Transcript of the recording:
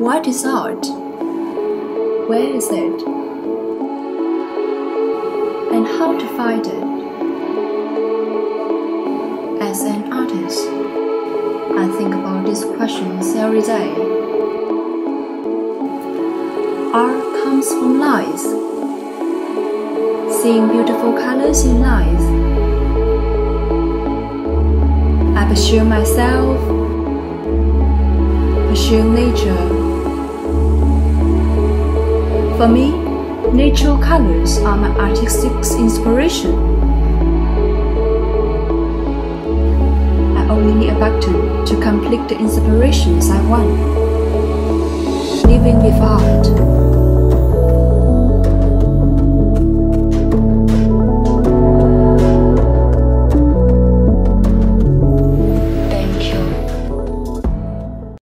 What is art? Where is it? And how to find it? As an artist, I think about these questions every day. Art comes from life. Seeing beautiful colors in life. I pursue myself, pursue nature. For me, natural colors are my artistic inspiration. I only need a button to complete the inspirations I want. Living with art.